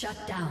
Shut down.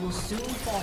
Will soon fall.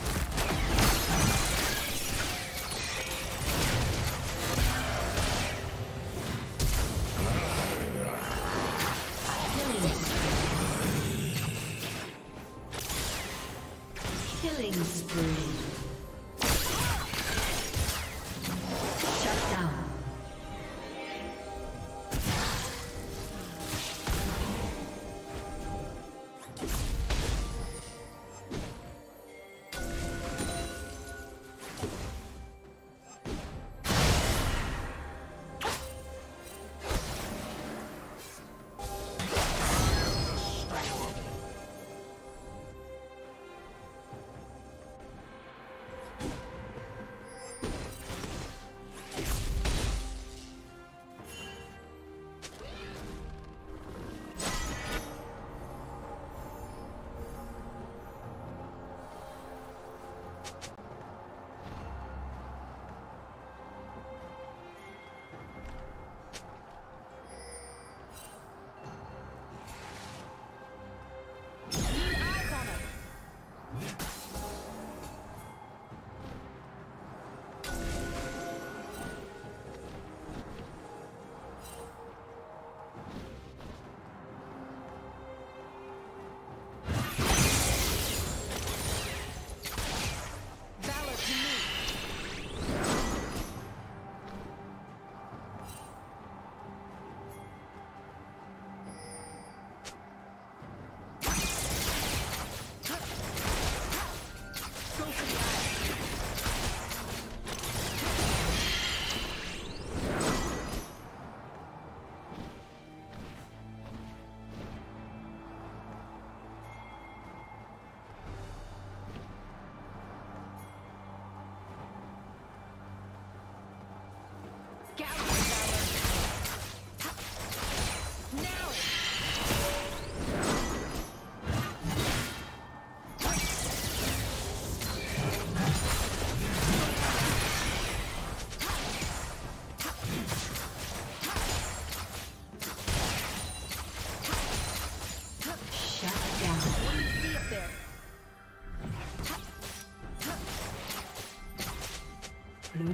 Killing spree. Blue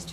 Team's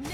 Now!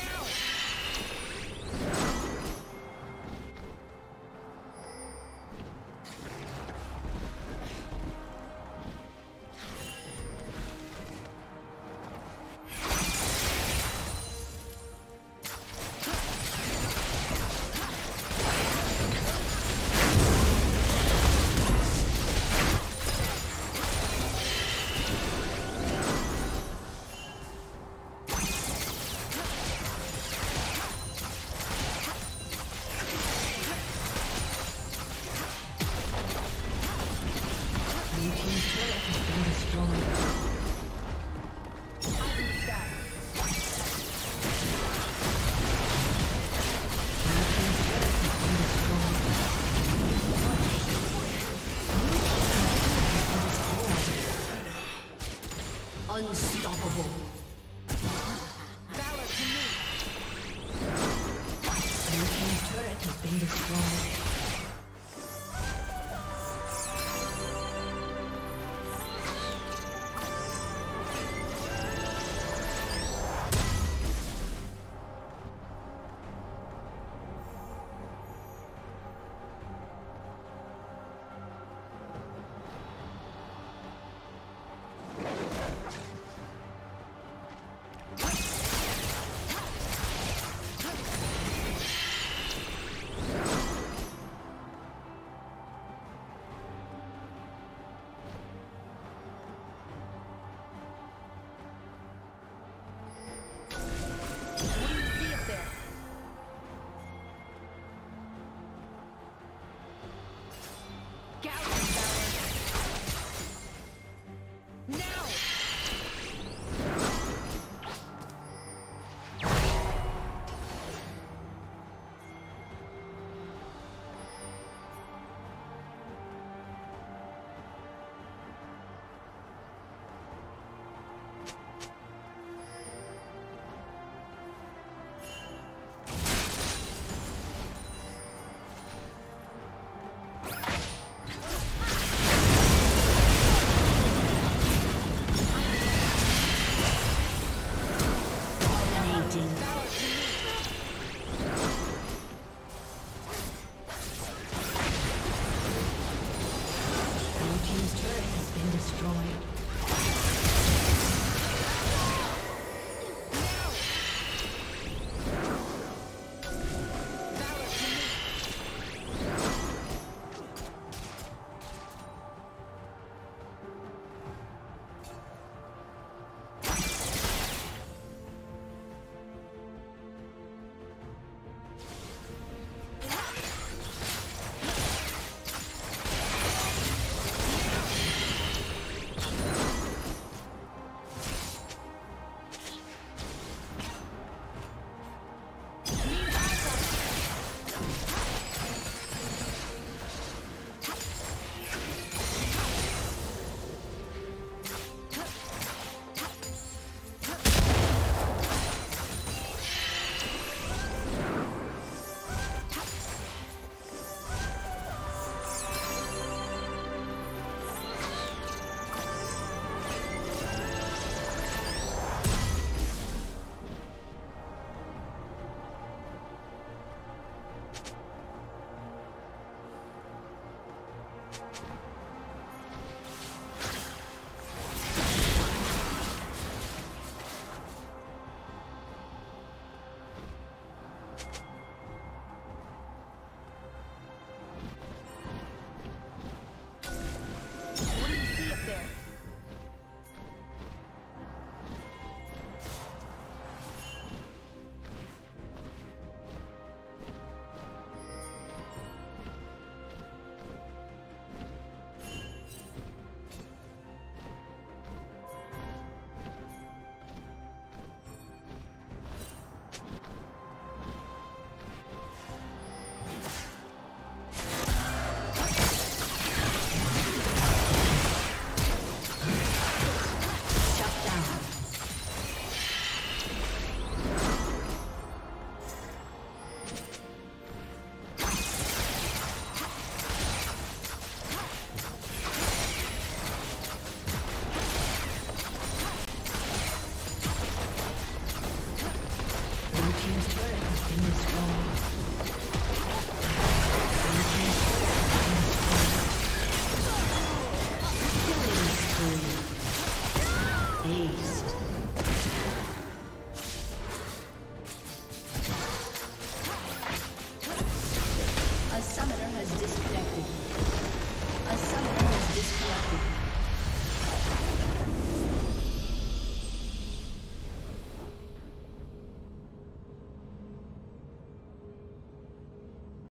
Unstoppable.